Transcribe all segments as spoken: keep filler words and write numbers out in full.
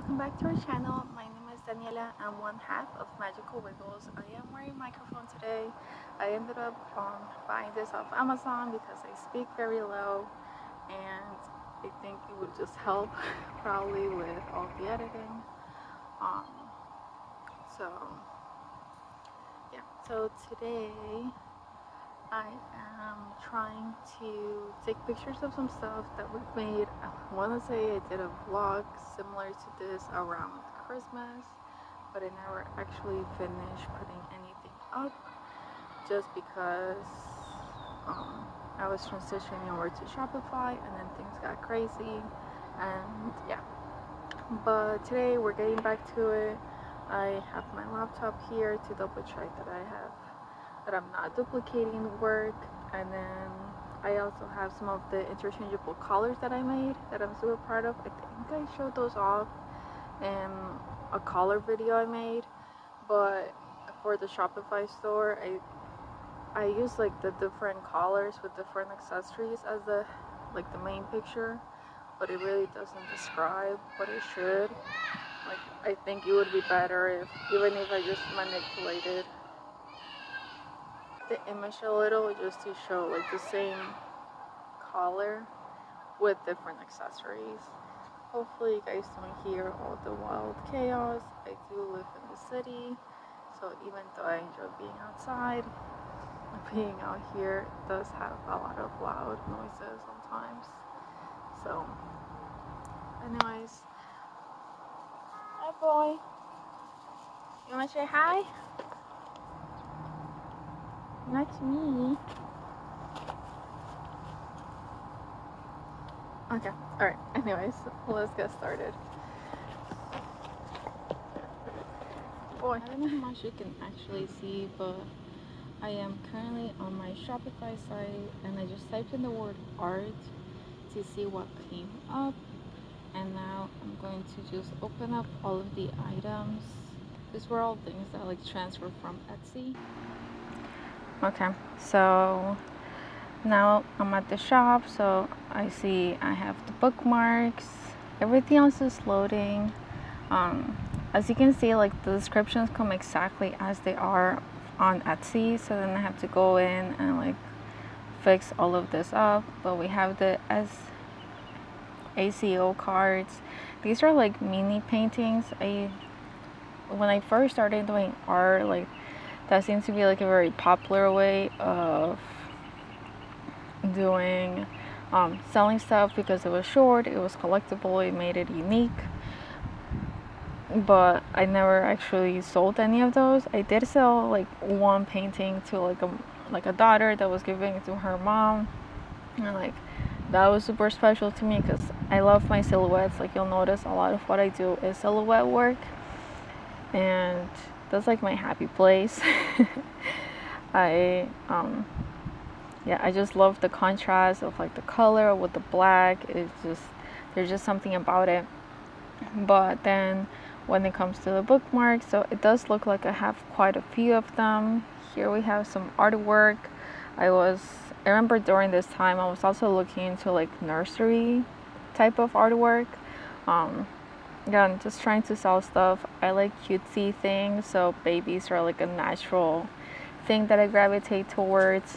welcome back to our channel. My name is Daniela. I'm one half of Magical Wiggles. I am wearing a microphone today. I ended up um, buying this off Amazon because I speak very low and I think it would just help probably with all the editing. Um, so yeah, so today I am trying to take pictures of some stuff that we've made. I want to say I did a vlog similar to this around Christmas, but I never actually finished putting anything up just because um, I was transitioning over to Shopify and then things got crazy, and yeah. But today we're getting back to it. I have my laptop here to double check that I have that I'm not duplicating work, and then I also have some of the interchangeable collars that I made that I'm super proud of. I think I showed those off in a collar video I made, but for the Shopify store I I used like the different collars with different accessories as the like the main picture, but it really doesn't describe what it should. Like, I think it would be better if even if I just manipulated the image a little just to show like the same collar with different accessories. Hopefully you guys don't hear all the wild chaos. I do live in the city, so even though I enjoy being outside, being out here does have a lot of loud noises sometimes. So anyways, hi boy, you wanna say hi? Not me. Okay, alright, anyways, let's get started. Boy, I don't know how much you can actually see, but I am currently on my Shopify site and I just typed in the word art to see what came up, and now I'm going to just open up all of the items. These were all things that like transfer from Etsy. Okay, so now I'm at the shop, so I see I have the bookmarks, everything else is loading. Um, as you can see, like the descriptions come exactly as they are on Etsy, so then I have to go in and like fix all of this up. But we have the S A C O cards. These are like mini paintings. I when I first started doing art, like that seems to be like a very popular way of doing, um, selling stuff, because it was short, it was collectible, it made it unique. But I never actually sold any of those. I did sell like one painting to like a like a daughter that was giving it to her mom, and like that was super special to me because I love my silhouettes. Like, you'll notice a lot of what I do is silhouette work, and that's like my happy place. I um yeah, I just love the contrast of like the color with the black. It's just, there's just something about it. But then when it comes to the bookmarks, so it does look like I have quite a few of them. Here we have some artwork. I was I remember during this time I was also looking into like nursery type of artwork. Um Yeah, I'm just trying to sell stuff. I like cutesy things, so babies are like a natural thing that I gravitate towards.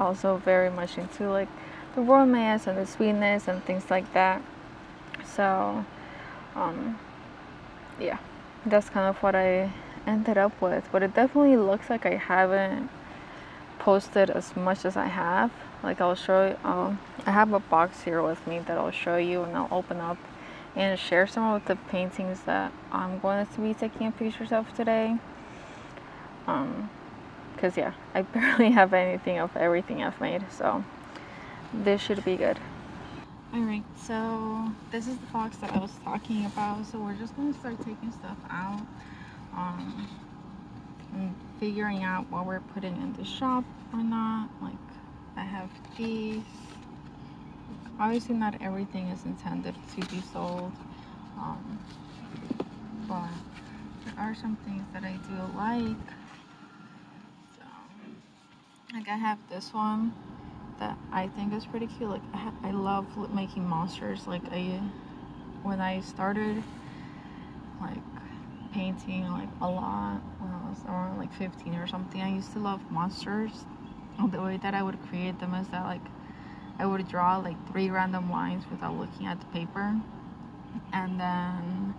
Also very much into like the romance and the sweetness and things like that. So um yeah, that's kind of what I ended up with. But it definitely looks like I haven't posted as much as I have. Like, I'll show you, um I have a box here with me that I'll show you, and I'll open up and share some of the paintings that I'm going to be taking pictures of today. Um, Because yeah, I barely have anything of everything I've made, so this should be good. Alright, so this is the box that I was talking about. So we're just going to start taking stuff out, um, and figuring out what we're putting in the shop or not. Like, I have these. Obviously not everything is intended to be sold, um, but there are some things that I do like. So, like, I have this one that I think is pretty cute. Like, I, I love making monsters. Like, I when I started like painting like a lot when I was around like fifteen or something. I used to love monsters. The way that I would create them is that like I would draw like three random lines without looking at the paper, and then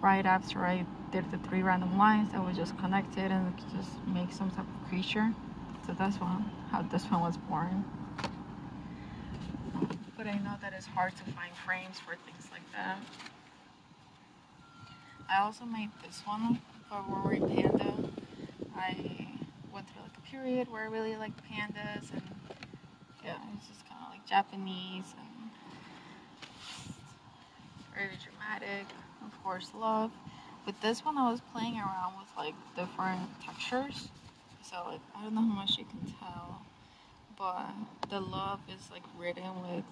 right after I did the three random lines I would just connect it and just make some type of creature. So that's one how this one was born. But I know that it's hard to find frames for things like that. I also made this one for Rory Panda. I went through like a period where I really liked pandas, and yeah, it's just kind of like Japanese and very dramatic, of course, love. But this one I was playing around with like different textures, so like I don't know how much you can tell, but the love is like written with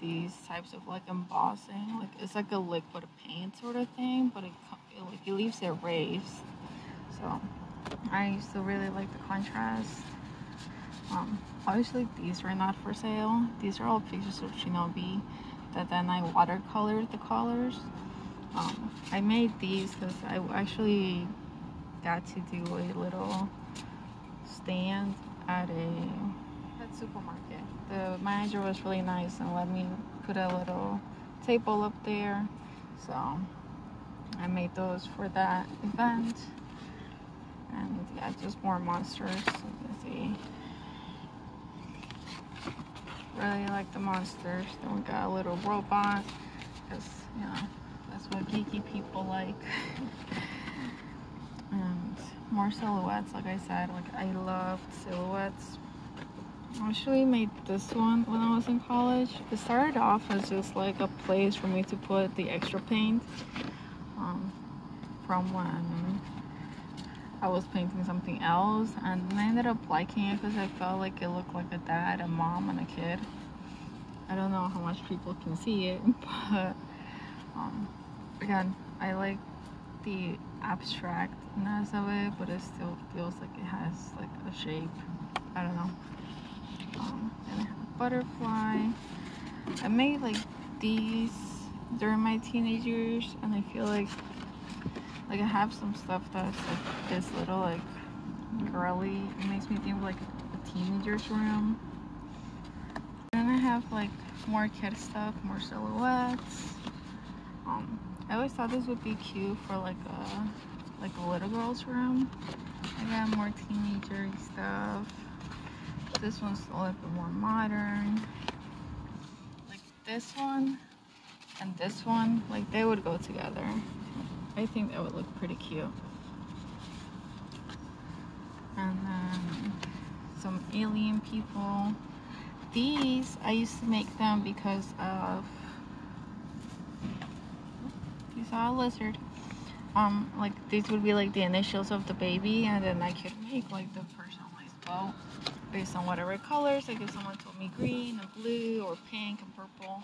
these types of like embossing, like it's like a liquid paint sort of thing, but it, it like it leaves it raised. So I used to really like the contrast. Um, obviously these were not for sale. These are all pictures of Shinobi that then I watercolored the colors. Um, I made these because I actually got to do a little stand at a at supermarket. The manager was really nice and let me put a little table up there. So I made those for that event. And yeah, just more monsters. Let's see. Really like the monsters. Then we got a little robot. Because, you know, that's what geeky people like. And more silhouettes, like I said. Like, I loved silhouettes. I actually made this one when I was in college. It started off as just like a place for me to put the extra paint um, from when I was painting something else, and I ended up liking it because I felt like it looked like a dad, a mom, and a kid. I don't know how much people can see it, but um, again, I like the abstractness of it, but it still feels like it has like a shape. I don't know. Um, and I have a butterfly. I made like these during my teenage years, and I feel like like I have some stuff that's like this little like girly. It makes me think of like a teenager's room. And then I have like more kid stuff, more silhouettes. Um, I always thought this would be cute for like a like a little girl's room. I got more teenager stuff. This one's a little bit more modern, like this one and this one, like they would go together. I think that would look pretty cute. And then some alien people. These I used to make them because of you saw a lizard. Um, like these would be like the initials of the baby, and then I could make like the personalized bow based on whatever colors. Like if someone told me green and blue or pink and purple,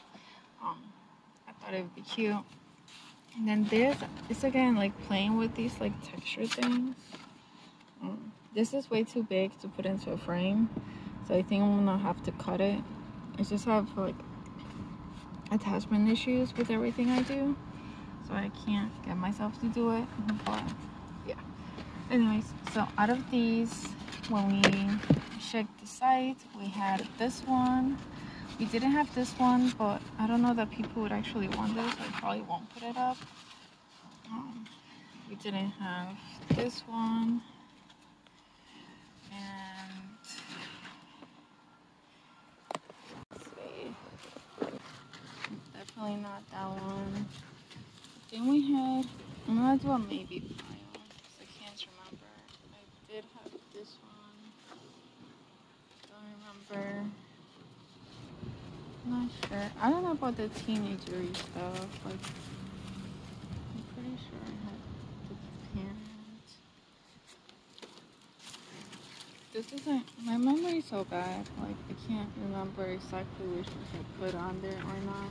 um, I thought it would be cute. And then this is again like playing with these like texture things. Um, this is way too big to put into a frame, so I think I'm gonna have to cut it. I just have like attachment issues with everything I do, so I can't get myself to do it. But yeah. Anyways, so out of these, when we checked the site, we had this one. We didn't have this one, but I don't know that people would actually want this. I probably won't put it up. Um, we didn't have this one. And let's see. Definitely not that one. Then we had, I'm gonna do a maybe pile because I can't remember. I did have this one. Don't remember. Not sure. I don't know about the teenagery stuff. Like, I'm pretty sure I had the parent. This isn't. My memory is so bad. Like, I can't remember exactly which ones I put on there or not.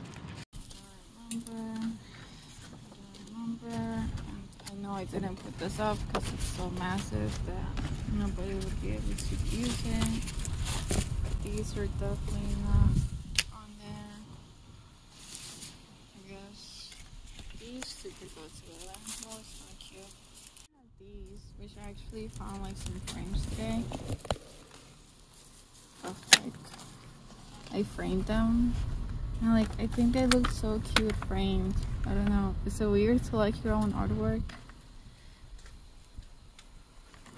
I don't remember. I don't remember. I know I didn't put this up because it's so massive that nobody would be able to use it. These are definitely not. These two could go together. Oh, it's not cute. I have these, which I actually found like some frames today. Of like, I framed them. And like, I think they look so cute framed. I don't know. It's so weird to like your own artwork.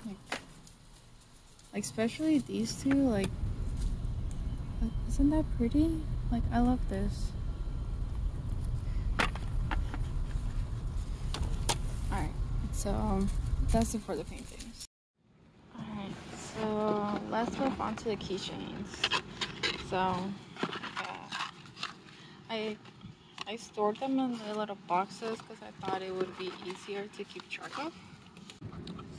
Like, like especially these two. Like, like, isn't that pretty? Like, I love this. Alright, so um, that's it for the paintings. Alright, so let's move on to the keychains. So, yeah. I, I stored them in the little boxes because I thought it would be easier to keep track of.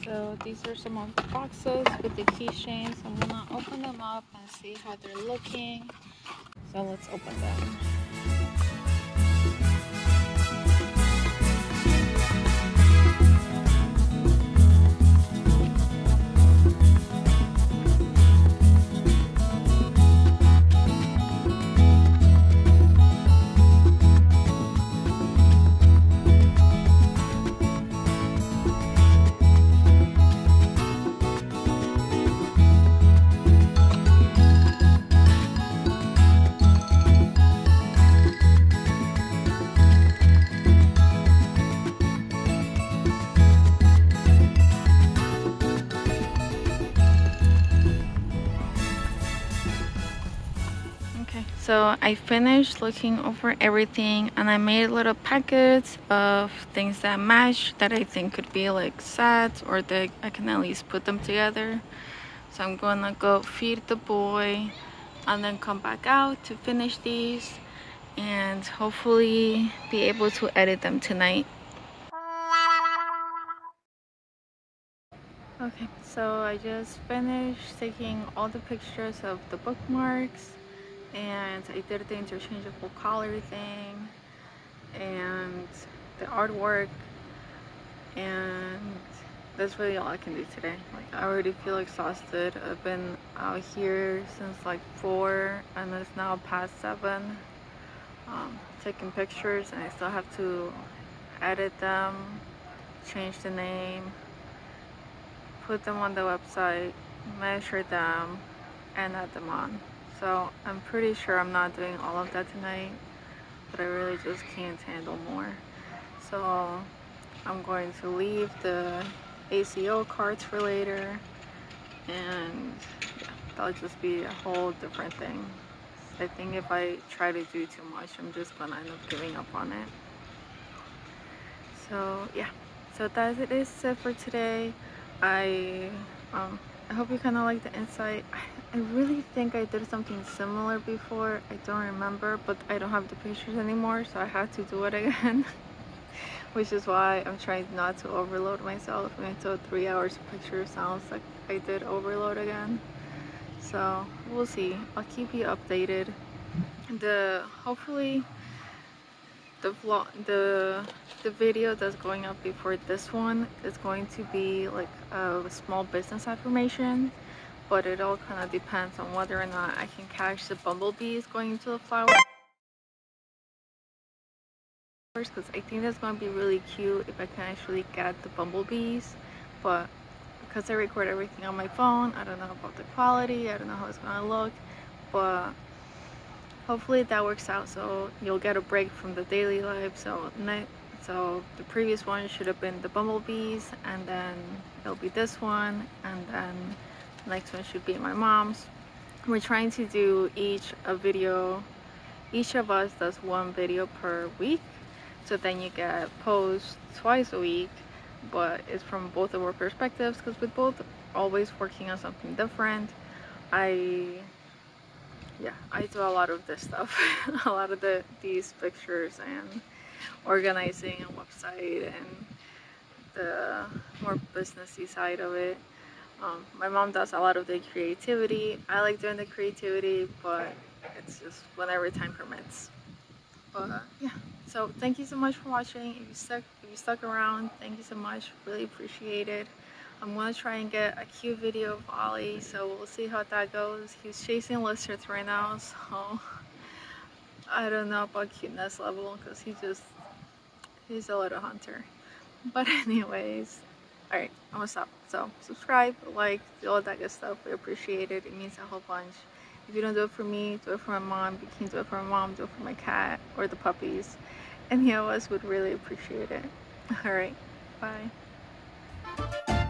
So these are some of the boxes with the keychains. I'm gonna open them up and see how they're looking. So let's open them. So I finished looking over everything and I made little packets of things that match that I think could be like sets or that I can at least put them together. So I'm gonna go feed the boy and then come back out to finish these and hopefully be able to edit them tonight. Okay, so I just finished taking all the pictures of the bookmarks. And I did the interchangeable color thing and the artwork, and that's really all I can do today. Like, I already feel exhausted. I've been out here since like four and it's now past seven, um, taking pictures, and I still have to edit them, change the name, put them on the website, measure them, and add them on. So I'm pretty sure I'm not doing all of that tonight, but I really just can't handle more. So I'm going to leave the A C O cards for later, and yeah, that'll just be a whole different thing. I think if I try to do too much, I'm just gonna end up giving up on it. So yeah, so that's it is it for today. I um, I hope you kind of like the insight. I really think I did something similar before. I don't remember, but I don't have the pictures anymore, so I had to do it again. Which is why I'm trying not to overload myself, and so three hours of pictures sounds like I did overload again. So we'll see. I'll keep you updated. The hopefully the vlog, the the video that's going up before this one is going to be like a small business affirmation. But it all kind of depends on whether or not I can catch the bumblebees going into the flowers, because I think that's going to be really cute if I can actually get the bumblebees. But because I record everything on my phone, I don't know about the quality, I don't know how it's going to look, but hopefully that works out. So you'll get a break from the daily life. So next, so the previous one should have been the bumblebees, and then it'll be this one, and then next one should be my mom's. We're trying to do each a video, each of us does one video per week, so then you get posts twice a week, but it's from both of our perspectives because we're both always working on something different. I yeah I do a lot of this stuff. A lot of the these pictures and organizing and website and the more businessy side of it. Um, my mom does a lot of the creativity. I like doing the creativity, but it's just whenever time permits. But uh, yeah, so thank you so much for watching. If you stuck, if you stuck around, thank you so much. Really appreciate it. I'm gonna try and get a cute video of Ollie, so we'll see how that goes. He's chasing lizards right now, so I don't know about cuteness level because he just He's a little hunter. But anyways, alright, I'm gonna stop. So subscribe, like, do all that good stuff. We appreciate it. It means a whole bunch. If you don't do it for me, do it for my mom. If you can't do it for my mom, do it for my cat or the puppies. Any of us would really appreciate it. Alright, bye.